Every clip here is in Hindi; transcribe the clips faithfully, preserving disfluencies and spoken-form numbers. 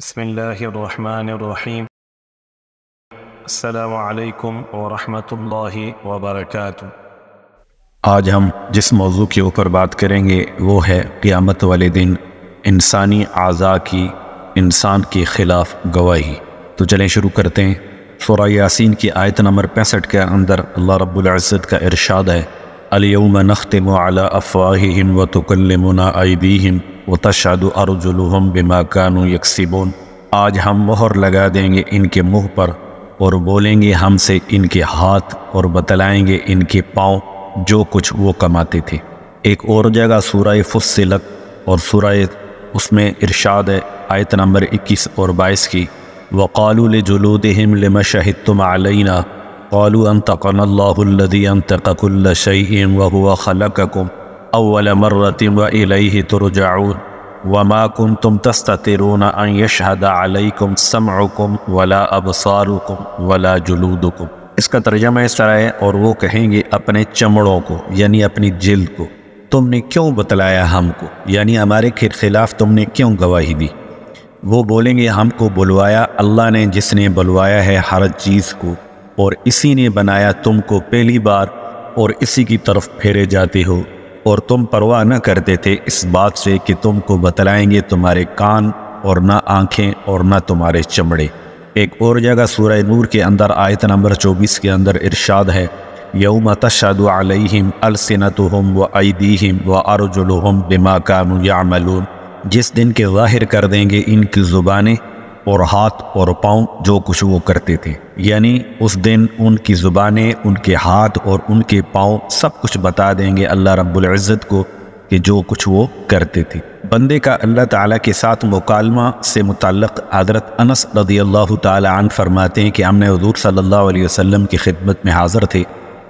बिस्मिल्लाहिर्रहमानिर्रहीम। अस्सलामु अलैकुम व रहमतुल्लाहि व बरकातुहू। आज हम जिस मौजू के ऊपर बात करेंगे वो है क़ियामत वाले दिन इंसानी आज़ा की इंसान के ख़िलाफ़ गवाही। तो चलें शुरू करते हैं। सूरह यासीन की आयत नंबर पैंसठ के अंदर अल्लाह रब्बुल इज़्ज़त का इरशाद है, अल-यौम नख्तिमु अला अफ़वाहिहिम व तुकल्लिमुना अयदीहिम व तशहदु अर्जुलुहुम बिमा कानू यक्सिबून। आज हम मोहर लगा देंगे इनके मुँह पर और बोलेंगे हमसे इनके हाथ और बतलाएंगे इनके पाँव जो कुछ वो कमाते थे। एक और जगह सूरह फुस्सिलत और सूरह उसमें इरशाद है आयत नंबर इक्कीस और बाईस की, वक़ालू लिजुलूदिहिम लिमा शहिदतुम अलैना क़ालू अन्तक़नल्लाहु अल्लज़ी अन्तक़ कुल्ल शैइन व हुव ख़लक़कुम अव्वल मर्रतिन व इलैहि तुरजऊन वमा कुन्तुम तस्ततिरून अन यशहद अलैकुम समउकुम वला अबसारुकुम वला जुलूदुकुम। इसका तर्जुमा इस तरह है, और वो कहेंगे अपने चमड़ों को यानी अपनी जिल्द को, तुमने क्यों बतलाया हमको, यानी हमारे खिलाफ तुमने क्यों गवाही दी। वो बोलेंगे हमको बुलवाया अल्लाह ने जिसने बुलवाया है हर चीज़ को, और इसी ने बनाया तुमको पहली बार और इसी की तरफ फेरे जाते हो, और तुम परवाह न करते थे इस बात से कि तुमको बतलाएंगे तुम्हारे कान और ना आँखें और ना तुम्हारे चमड़े। एक और जगह सूरह नूर के अंदर आयत नंबर चौबीस के अंदर इरशाद है, यौम तशहदु अलैहिम अलसिनतुहुम व अयदीहिम व अरजुलुहुम बिमा कानू यामलून। जिस दिन के ज़ाहिर कर देंगे इनकी ज़ुबानें और हाथ और पाँव जो कुछ वो करते थे, यानी उस दिन उनकी ज़ुबानें, उनके हाथ और उनके पाँव सब कुछ बता देंगे अल्लाह रब्बुल इज़्ज़त को कि जो कुछ वो करते थे। बंदे का अल्लाह ताला के साथ मुकालमा से मुतल्लक़ हज़रत अनस रज़ियल्लाहु ताला अन्हु फरमाते हैं कि हमने हुज़ूर सल्लल्लाहु अलैहि वसल्लम की खिदमत में हाज़िर थे।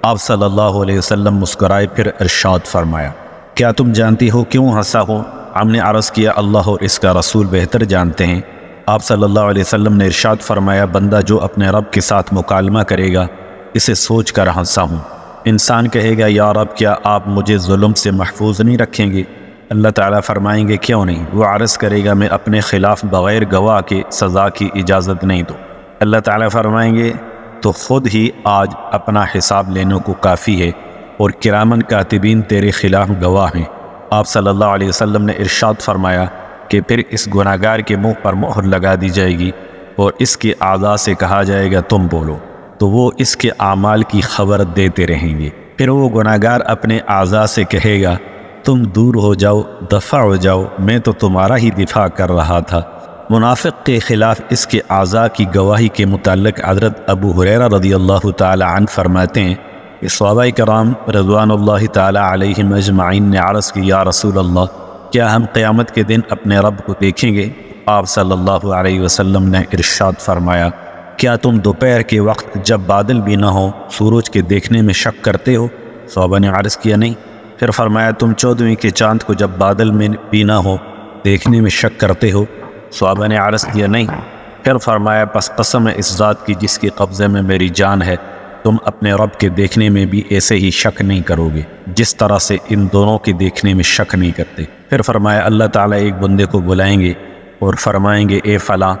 आप सल्लल्लाहु अलैहि वसल्लम मुस्कराए, फिर इरशाद फरमाया, क्या तुम जानती हो क्यों हंसा हो? हमने अर्ज़ किया अल्लाह और इसका रसूल बेहतर जानते हैं। आप सल्लल्लाहु अलैहि वसल्लम ने इरशाद फरमाया, बंदा जो अपने रब के साथ मुकालमा करेगा इसे सोच कर हंसा हूँ। इंसान कहेगा, या रब क्या आप मुझे जुल्म से महफूज नहीं रखेंगे? अल्लाह ताला फरमाएंगे, क्यों नहीं। वो अर्ज़ करेगा, मैं अपने ख़िलाफ़ बग़ैर गवाह के सज़ा की इजाज़त नहीं दूँ। अल्लाह ताला फरमाएंगे, तो ख़ुद ही आज अपना हिसाब लेने को काफ़ी है, और किरामन कातिबीन तेरे ख़िलाफ़ गवाह हैं। आप सल्लल्लाहु अलैहि वसल्लम ने इरशाद फरमाया कि फिर इस गुनाहगार के मुंह पर मोहर लगा दी जाएगी और इसके आज़ा से कहा जाएगा तुम बोलो, तो वो इसके आमाल की खबर देते रहेंगे। फिर वो गुनाहगार अपने आज़ा से कहेगा, तुम दूर हो जाओ, दफ़ा हो जाओ, मैं तो तुम्हारा ही दिफा कर रहा था। मुनाफिक के ख़िलाफ़ इसके आज़ा की गवाही के मुताल्लिक़ हज़रत अबू हुरैरा रज़ियल्लाहु ताला अन्हु फरमाते हैं, सहाबाए कराम रज़वानुल्लाहि ताला अलैहिम अजमाइन ने अर्ज़ की, या रसूल अल्लाह क्या हम क़यामत के दिन अपने रब को देखेंगे? आप सल्लल्लाहु अलैहि वसल्लम ने इरशाद फरमाया, क्या तुम दोपहर के वक्त जब बादल भी ना हो सूरज के देखने में शक करते हो? सहाबा ने अर्ज़ किया, नहीं। फिर फरमाया, तुम चौदहवीं के चाँद को जब बादल में भी ना हो देखने में शक करते हो? सहाबा ने अर्ज़ किया, नहीं। फिर फरमाया, बस कसम है इस ज़ात की जिसके कब्ज़े में मेरी जान है, तुम अपने रब के देखने में भी ऐसे ही शक नहीं करोगे जिस तरह से इन दोनों के देखने में शक नहीं करते। फिर फरमाया, अल्लाह ताला एक बंदे को बुलाएंगे और फरमाएंगे, ए फ़ला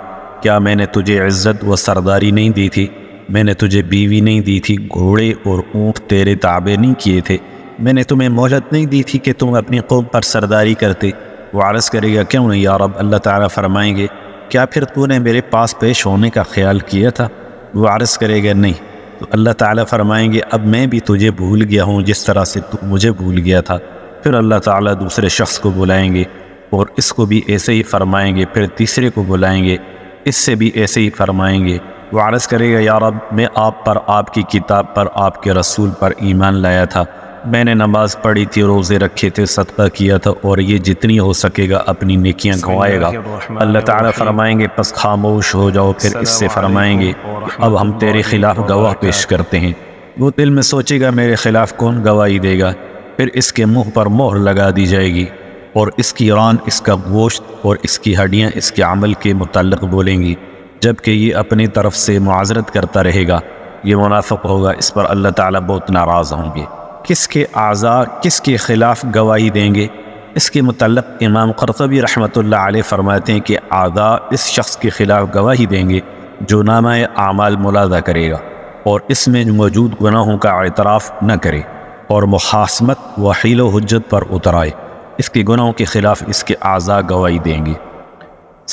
क्या मैंने तुझे इज़्ज़त व सरदारी नहीं दी थी? मैंने तुझे बीवी नहीं दी थी? घोड़े और ऊँट तेरे ताबे नहीं किए थे? मैंने तुम्हें मोहलत नहीं दी थी कि तुम अपनी कौम पर सरदारी करते? वो अर्ज़ करेगा, क्यों नहीं या रब। अल्लाह ताला फरमाएंगे, क्या फिर तूने मेरे पास पेश होने का ख्याल किया था? वो अर्ज़ करेगा, नहीं। तो अल्लाह ताला फरमाएंगे, अब मैं भी तुझे भूल गया हूँ जिस तरह से तू मुझे भूल गया था। फिर अल्लाह ताला दूसरे शख्स को बुलाएंगे और इसको भी ऐसे ही फरमाएंगे। फिर तीसरे को बुलाएंगे, इससे भी ऐसे ही फरमाएंगे। वो अर्ज़ करेगा, या रब मैं आप पर, आपकी किताब पर, आपके रसूल पर ईमान लाया था, मैंने नमाज़ पढ़ी थी, रोज़े रखे थे, सदका किया था, और ये जितनी हो सकेगा अपनी नेकियां गंवाएगा। अल्लाह ताला फरमाएंगे, बस खामोश हो जाओ। फिर इससे फरमाएंगे, अब हम तेरे ख़िलाफ़ गवाह पेश करते हैं। वो दिल में सोचेगा, मेरे ख़िलाफ़ कौन गवाही देगा? फिर इसके मुँह पर मोहर लगा दी जाएगी और इसकी रान, इसका गोश्त और इसकी हड्डियाँ इसके अमल के मुतल्लिक़ बोलेंगी, जबकि ये अपनी तरफ से मुआज़रत करता रहेगा। ये मुनाफिक़ होगा। इस पर अल्लाह ताला बहुत नाराज़ होंगे। किसके आज़ा, किसके ख़िलाफ़ गवाही देंगे? इसके मतलब इमाम क़रतबी रहमतुल्लाह अलैह फरमाते हैं कि आज़ा इस शख्स के ख़िलाफ़ गवाही देंगे जो नामा आमाल मुलाज़ा करेगा और इसमें मौजूद गुनाहों का एतराफ़ न करे और मुहासमत व हीलो हुज्जत पर उतर आए। इसके गुनाहों के ख़िलाफ़ इसके आज़ा गवाही देंगे।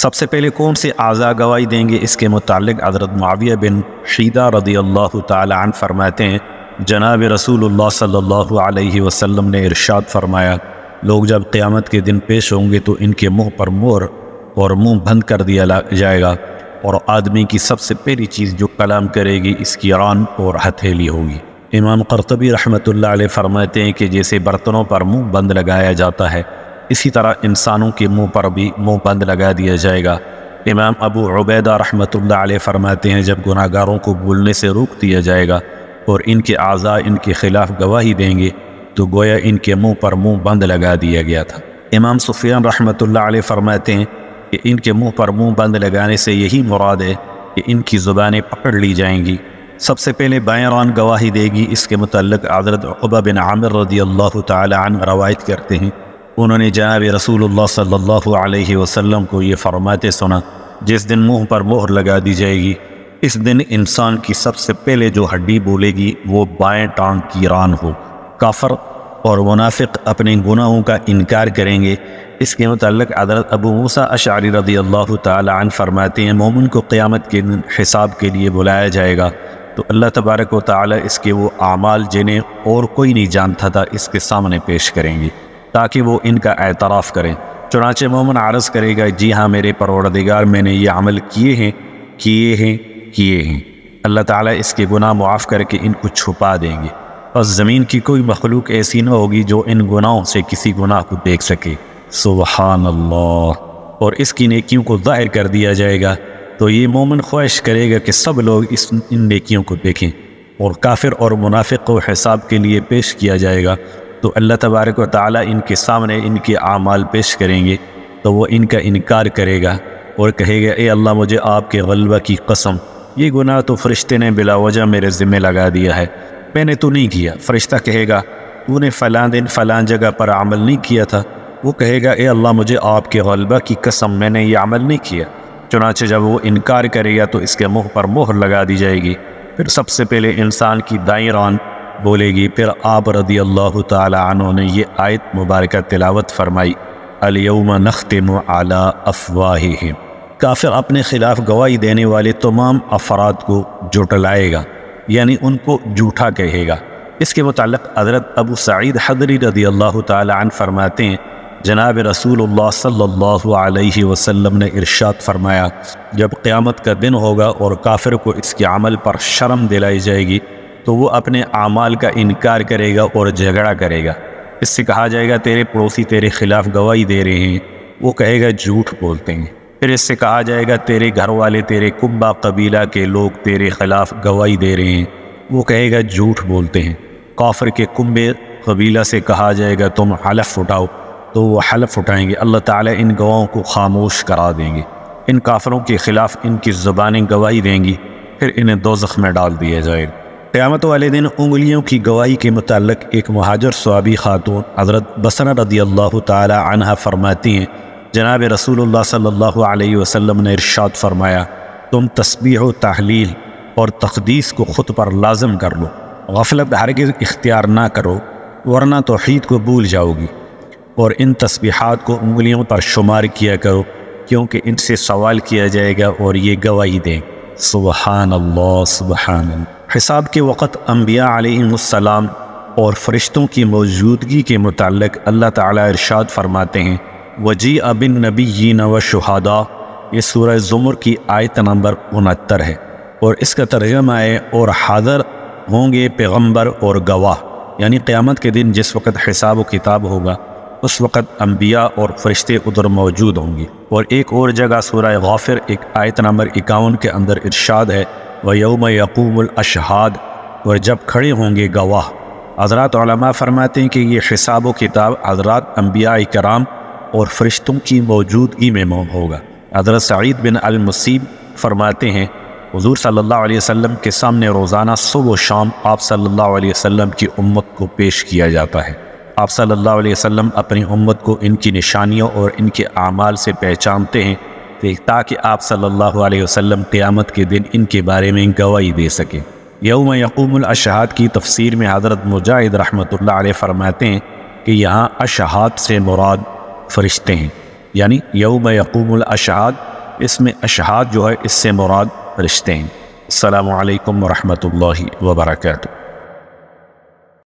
सबसे पहले कौन से आज़ा गवाही देंगे, इसके मुतालिक हज़रत मुआविया बिन शीदा रदियल्लाहु ताला अन्हु फरमाते हैं जनाब रसूलुल्लाह सल्लल्लाहु अलैहि वसल्लम ने इरशाद फरमाया, लोग जब क़यामत के दिन पेश होंगे तो इनके मुंह पर मोहर और मुंह बंद कर दिया जाएगा और आदमी की सबसे पहली चीज़ जो कलाम करेगी इसकी रान और हथेली होगी। इमाम क़र्तबी रहमतुल्लाह अलैह फरमाते हैं कि जैसे बर्तनों पर मुंह बंद लगाया जाता है इसी तरह इंसानों के मुंह पर भी मुंह बंद लगा दिया जाएगा। इमाम अबू उबैदा रहमतुल्लाह अलैह फरमाते हैं जब गुनाहगारों को बोलने से रोक दिया जाएगा और इनके आज़ा इनके ख़िलाफ़ गवाही देंगे तो गोया इनके मुंह पर मुंह बंद लगा दिया गया था। इमाम सुफियान रहमतुल्लाह अलैह फरमाते हैं कि इनके मुंह पर मुंह बंद लगाने से यही मुराद है कि इनकी ज़ुबानें पकड़ ली जाएंगी। सबसे पहले बाएं रान गवाही देगी। इसके मुतल्लिक़ हज़रत उक़बा बिन आमिर रदियल्लाहु ताला अन्हु रवायत करते हैं, उन्होंने जनाब रसूलुल्लाह सल्लल्लाहु अलैहि वसल्लम को ये फरमाते सुना, जिस दिन मुँह पर मोहर लगा दी जाएगी इस दिन इंसान की सबसे पहले जो हड्डी बोलेगी वो बाएं टांग की रान हो। काफर और मुनाफिक अपने गुनाहों का इनकार करेंगे। इसके मुताल्लिक़ हज़रत अबू मूसा अशअरी रदियल्लाहु ताला अन्हु फरमाते हैं मोमिन को क़यामत के दिन हिसाब के लिए बुलाया जाएगा तो अल्लाह तबारक व ताला इसके वो आमाल जिन्हें और कोई नहीं जानता था इसके सामने पेश करेंगे ताकि वो इनका एतराफ़ करें। चुनांचे मोमिन आरज़ करेगा, जी हाँ मेरे परवरदिगार मैंने ये अमल किए हैं किए हैं किए हैं। अल्लाह ताला इसके गुनाह मुआफ़ करके इनको छुपा देंगे और ज़मीन की कोई मखलूक ऐसी न होगी जो इन गुनाहों से किसी गुनाह को देख सके। सुबहान अल्लाह। और इसकी नेकियों को ज़ाहिर कर दिया जाएगा तो ये मोमिन ख्वाहिश करेगा कि सब लोग इस इन नेकियों को देखें और काफिर और मुनाफिक को हिसाब के लिए पेश किया जाएगा तो अल्लाह तबारक व ताला इनके सामने इनके आमाल पेश करेंगे तो वो इनका इनकार करेगा और कहेगा, ए अल्लाह मुझे आपके गलबा की कसम ये गुनाह तो फ़रिश्ते ने बिलावजह मेरे ज़िम्मे लगा दिया है, मैंने तो नहीं किया। फ़रिश्ता कहेगा तूने फ़लाँ दिन फ़लाँ जगह पर अमल नहीं किया था। वो कहेगा, ए अल्लाह मुझे आपके ग़लबा की कसम मैंने ये अमल नहीं किया। चुनांचे जब वो इनकार करेगा तो इसके मुँह पर मोहर लगा दी जाएगी। फिर सबसे पहले इंसान की दाईं रान बोलेगी। फिर आप रदियल्लाहु ताला अन्हु ने ये आयत मुबारक तिलावत फ़रमाई, अल-यौम नख्तिमु अला अफ़वाहिहिम। काफिर अपने ख़िलाफ़ गवाही देने वाले तमाम अफराद को जुटलाएगा यानी उनको झूठा कहेगा। इसके मुतालिक हज़रत अबू सईद हदरी रदियल्लाहु ताला अन्हु फरमाते हैं जनाब रसूलुल्लाह सल्लल्लाहु अलैहि वसल्लम ने इरशाद फरमाया, जब क़यामत का दिन होगा और काफिर को इसके अमल पर शर्म दिलाई जाएगी तो वो अपने आमाल का इनकार करेगा और झगड़ा करेगा। इससे कहा जाएगा तेरे पड़ोसी तेरे ख़िलाफ़ गवाही दे रहे हैं, वो कहेगा झूठ बोलते हैं। फिर इससे कहा जाएगा तेरे घर वाले तेरे कुब्बा कबीला के लोग तेरे ख़िलाफ़ गवाही दे रहे हैं, वो कहेगा झूठ बोलते हैं। काफिर के कुब्बे कबीला से कहा जाएगा तुम हलफ उठाओ तो वो हलफ उठाएंगे। अल्लाह ताला इन गवाहों को खामोश करा देंगे। इन काफिरों के ख़िलाफ़ इनकी ज़ुबानें गवाही देंगी, फिर इन्हें दोज़ख में डाल दिया जाएगा। क़यामत वाले दिन उंगलियों की गवाही के मुतालिक एक महाजर सवाबी खातून हज़रत बसरा रदियल्लाहु ताला अन्हा फरमाती हैं जनाब रसूलुल्लाह सल्लल्लाहु अलैहि वसल्लम ने इरशाद फरमाया, तुम तस्बीह व तहलील और तक़दीस को ख़ुद पर लाजम कर लो, गफलत हरगिज़ इख्तियार ना करो वरना तौहीद को भूल जाओगी। और इन तस्बीहात को उंगलियों पर शुमार किया करो क्योंकि इनसे सवाल किया जाएगा और ये गवाही दें। सुबहान अल्लाह सुबहान अल्लाह। हिसाब के वक़्त अम्बिया अलैहिमुस्सलाम और फ़रिश्तों की मौजूदगी के मुतालिक अल्लाह ताला इरशाद फरमाते हैं, वजी अबिन नबीन व शहादा। ये सूरह ज़ुमर की आयत नंबर उनहत्तर है और इसका तर्जमा है और हाज़र होंगे पैगम्बर और गवाह। यानी क़यामत के दिन जिस वक़्त हिसाब व किताब होगा उस वक़्त अम्बिया और फरिश्ते उधर मौजूद होंगे। और एक और जगह सूरह गाफिर एक आयत नंबर इक्यावन के अंदर इरशाद है, व यौम यक़ूमुल अशहाद। और जब खड़े होंगे गवाह। हज़रात उलमा फरमाते हैं कि ये हिसाब व किताब हज़रात अम्बिया कराम और फरिश्तों की मौजूदगी में होगा। हज़रत सईद बिन अल-मुसीब फरमाते हैं हुजूर सल्लल्लाहु अलैहि वसल्लम के सामने रोज़ाना सुबह शाम आप सल्लल्लाहु अलैहि वसल्लम की उम्मत को पेश किया जाता है। आप सल्लल्लाहु अलैहि वसल्लम अपनी उम्मत को इनकी निशानियों और इनके आमाल से पहचानते हैं ताकि आप सल्लल्लाहु अलैहि वसल्लम क़यामत के दिन इनके बारे में गवाही दे सकें। यौम यक़ूमुल अशहाद की तफसीर में हज़रत मुजाहिद रहमतुल्लाह अलैह फरमाते हैं कि यहाँ अशहाद से मुराद फरिश्ते हैं, यानी यौम यक़ूमुल अशहाद, इसमें अशहाद जो है इससे मुराद फरिश्ते हैं। अस्सलामु अलैकुम व रहमतुल्लाहि व बरकातुहू।